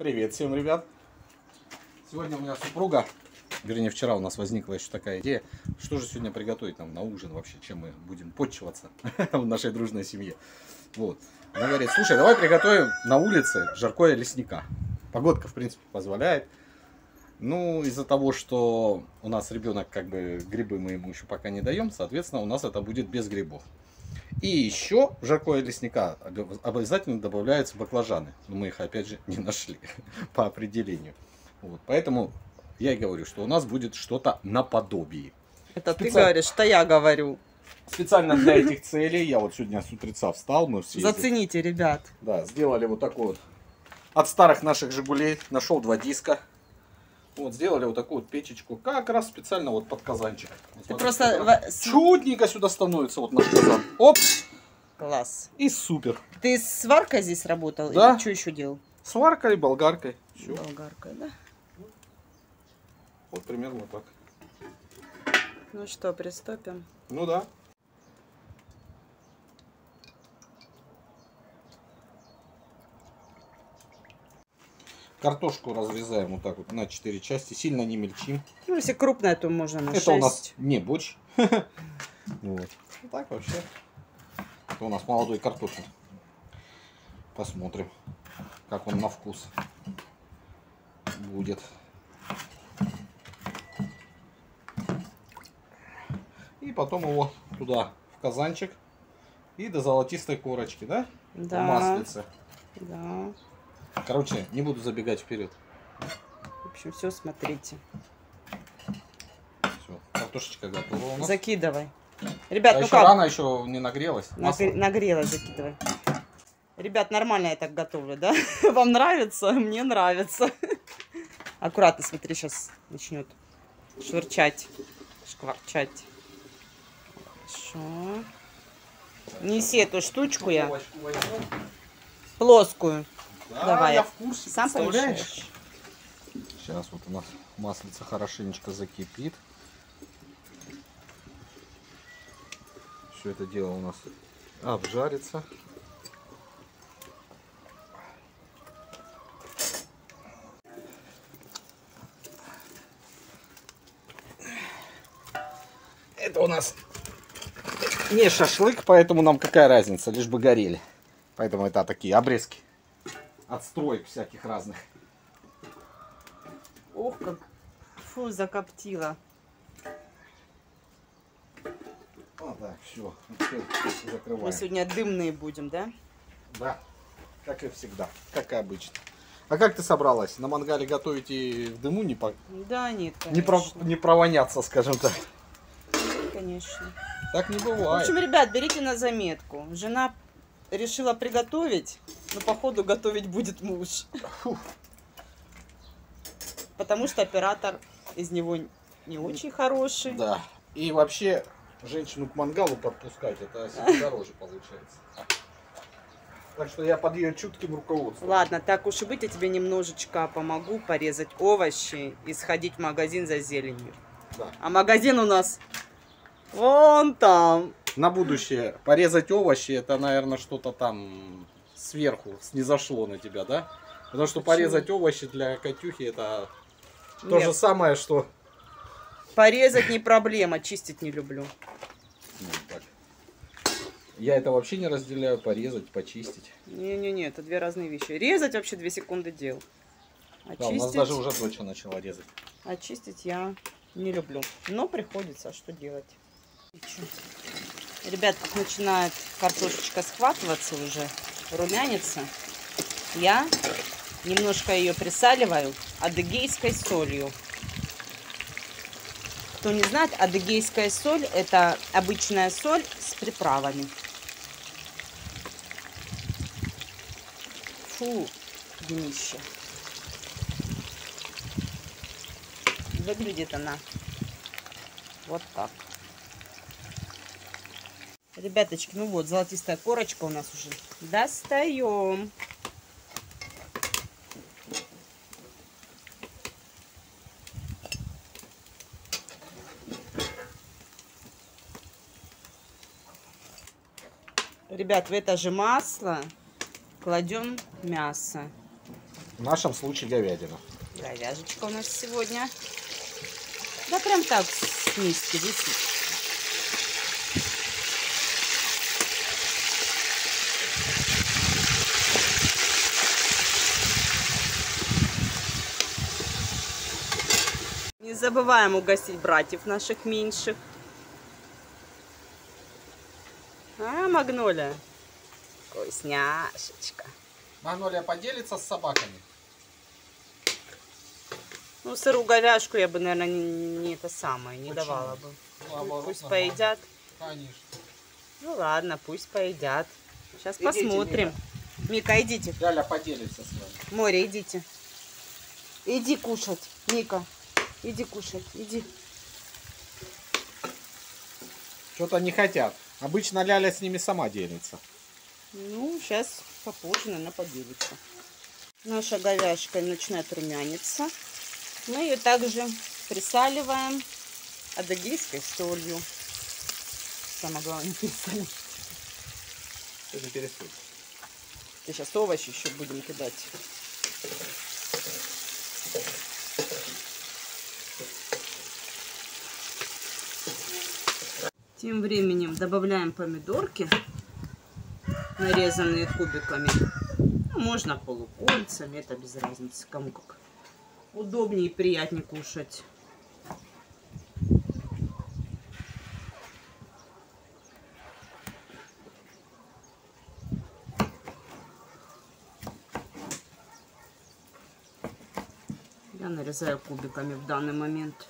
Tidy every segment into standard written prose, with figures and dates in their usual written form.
Привет всем, ребят! Сегодня у меня супруга, вернее вчера у нас возникла еще такая идея, что же сегодня приготовить нам на ужин вообще, чем мы будем подчиваться в нашей дружной семье. Вот. Она говорит, слушай, давай приготовим на улице жаркое лесника. Погодка, в принципе, позволяет. Ну, из-за того, что у нас ребенок, как бы, грибы мы ему еще пока не даем, соответственно, у нас это будет без грибов. И еще в жаркое лесника обязательно добавляются баклажаны. Но мы их, опять же, не нашли по определению. Вот, поэтому я и говорю, что у нас будет что-то наподобие. Это ты говоришь, что я говорю. Специально для этих целей я вот сегодня с утреца встал. Мы все зацените, ребят. Да, сделали вот такой вот. От старых наших «Жигулей» нашел 2 диска. Вот, сделали вот такую вот печечку, как раз специально вот под казанчик. Вот, просто чудненько сюда становится вот наш казан. Оп! Класс. И супер. Ты с сваркой здесь работал? Да. Или что еще делал? Сваркой и болгаркой. Все. Болгаркой, да? Вот примерно так. Ну что, приступим? Ну да. Картошку разрезаем вот так вот на 4 части, сильно не мельчим. Ну, если крупная, то можно на 6. Это у нас не боч. Вот. Так вообще. Это у нас молодой картофель. Посмотрим, как он на вкус будет. И потом его туда, в казанчик. И до золотистой корочки, да? Да. В маслице. Да. Короче, не буду забегать вперед. В общем, все смотрите. Все, картошечка готова у нас. Закидывай. Ребят, ну как? Рано еще не нагрелась. Нагрелась, закидывай. Ребят, нормально я так готовлю, да? Вам нравится? Мне нравится. Аккуратно, смотри, сейчас начнет швырчать, шкварчать. Хорошо. Неси эту штучку я. Плоскую. Да, давай, я в курсе, сам представляешь? Сейчас вот у нас маслица хорошенечко закипит. Все это дело у нас обжарится. Это у нас не шашлык, поэтому нам какая разница, лишь бы горели. Поэтому это такие обрезки. Отстроек всяких разных. Ох, как фу, закоптило. Вот так, все. Закрываем. Мы сегодня дымные будем, да? Да, как и всегда, как и обычно. А как ты собралась? На мангале готовить и в дыму не по... Да, нет, не провоняться, скажем так. Конечно. Так не бывает. В общем, ребят, берите на заметку. Жена решила приготовить, но походу готовить будет муж. Фу. Потому что оператор из него не очень хороший. Да. И вообще женщину к мангалу подпускать, это дороже получается. Так что я под ее чутким руководством. Ладно, так уж и быть, я тебе немножечко помогу порезать овощи и сходить в магазин за зеленью. Да. А магазин у нас вон там. На будущее. Порезать овощи, это, наверное, что-то там сверху снизошло на тебя, да? Потому что почему? Порезать овощи для Катюхи, это то же самое, что... Порезать не проблема, чистить не люблю. Вот так. Я это вообще не разделяю, порезать, почистить. Не-не-не, это 2 разные вещи. Резать вообще 2 секунды дел. А да, чистить... у нас даже уже дочь начала резать. А чистить я не люблю. Но приходится, а что делать? Ребят, как начинает картошечка схватываться уже, румянится, я немножко ее присаливаю адыгейской солью. Кто не знает, адыгейская соль — это обычная соль с приправами. Фу, днище. Выглядит она вот так. Ребяточки, ну вот, золотистая корочка у нас уже. Достаем. Ребят, в это же масло кладем мясо. В нашем случае говядина. Говяжечка у нас сегодня. Да прям так с миски висит. Не забываем угостить братьев наших меньших. А, Магнолия? Вкусняшечка. Магнолия поделится с собаками. Ну, сыру говяжку я бы, наверное, не это самое, не Почему? Давала бы. Ну, пусть поедят. Конечно. Ну ладно, пусть поедят. Сейчас идите, посмотрим. Мика, идите. Ляля поделится с вами. Море, идите. Иди кушать, Мика. Иди кушать, иди. Что-то не хотят. Обычно Ляля с ними сама делится. Ну, сейчас попозже она поделится. Наша говяжка начинает румяниться. Мы ее также присаливаем адыгейской солью. Самое главное, пересолить. Это пересоль. Сейчас овощи еще будем кидать. Тем временем добавляем помидорки, нарезанные кубиками. Ну, можно полукольцами, это без разницы, кому как. Удобнее и приятнее кушать. Я нарезаю кубиками в данный момент.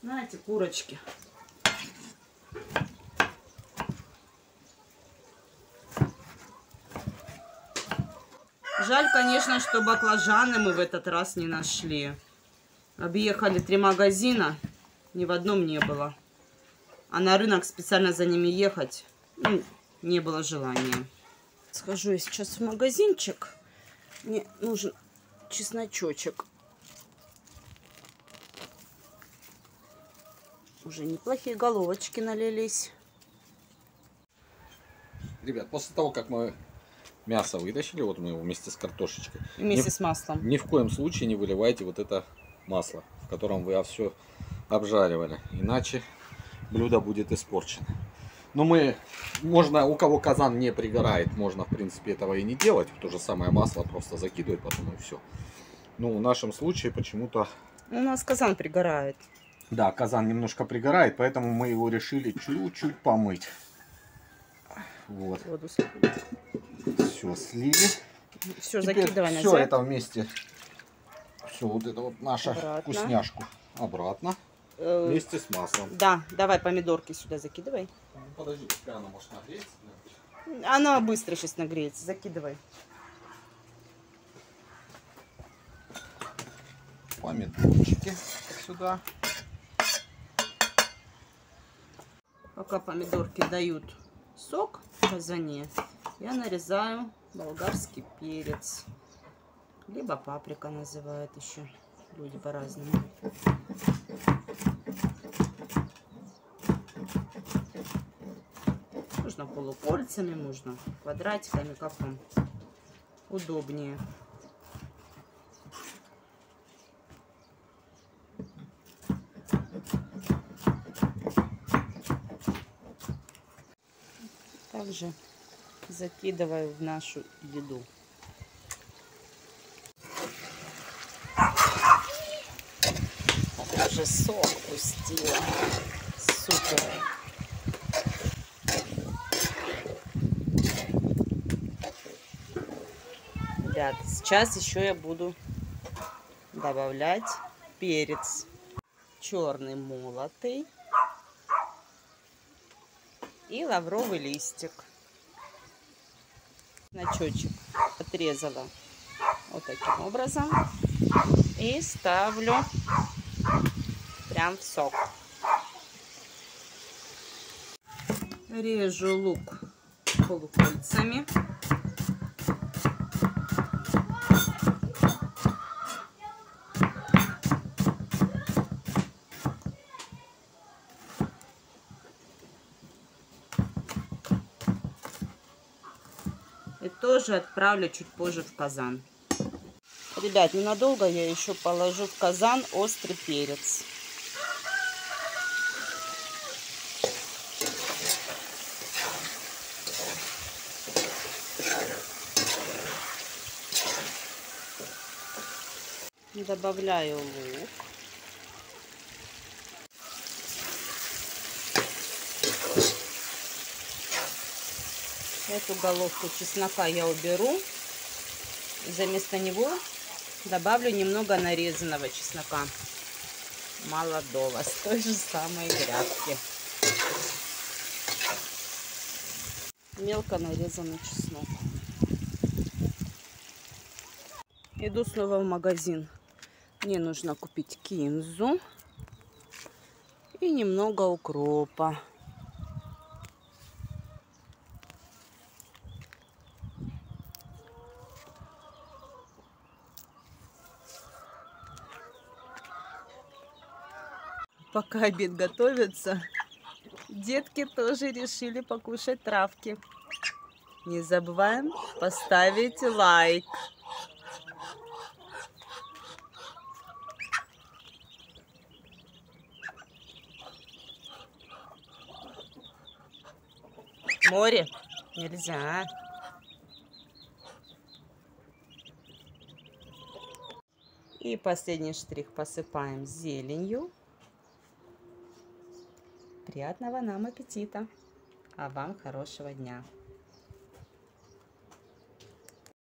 Знаете, курочки. Жаль, конечно, что баклажаны мы в этот раз не нашли. Объехали 3 магазина, ни в одном не было. А на рынок специально за ними ехать не было желания. Схожу я сейчас в магазинчик. Мне нужен чесночочек. Уже неплохие головочки налились. Ребят, после того, как мы... мясо вытащили, вот мы его вместе с картошечкой. Вместе с маслом. Ни в коем случае не выливайте вот это масло, в котором вы все обжаривали. Иначе блюдо будет испорчено. Но мы, можно, у кого казан не пригорает, можно в принципе этого и не делать. То же самое масло просто закидывать потом и все. Но в нашем случае почему-то... У нас казан пригорает. Да, казан немножко пригорает, поэтому мы его решили чуть-чуть помыть. Вот. Воду все слили. Все закидывание. Все это вместе. Все вот это вот наша обратно. Вкусняшку обратно вместе с маслом. Да, давай помидорки сюда закидывай. Подожди, пока она может нагреться. Она быстро сейчас нагреется. Закидывай. Помидорчики сюда. Пока помидорки дают сок в казане, я нарезаю болгарский перец, либо паприка называют еще люди по-разному. Можно полукольцами, можно квадратиками, как вам удобнее. Также закидываю в нашу еду. Даже сок пустила. Супер. Ребят, сейчас еще я буду добавлять перец черный молотый. И лавровый листик. Чесночок отрезала вот таким образом. И ставлю прям в сок. Режу лук полукольцами. И тоже отправлю чуть позже в казан. Ребят, ненадолго я еще положу в казан острый перец. Добавляю лук. Эту головку чеснока я уберу. Заместо него добавлю немного нарезанного чеснока молодого с той же самой грядки. Мелко нарезанный чеснок. Иду снова в магазин. Мне нужно купить кинзу и немного укропа. Пока обед готовится, детки тоже решили покушать травки. Не забываем поставить лайк. Море нельзя. И последний штрих посыпаем зеленью. Приятного нам аппетита, а вам хорошего дня.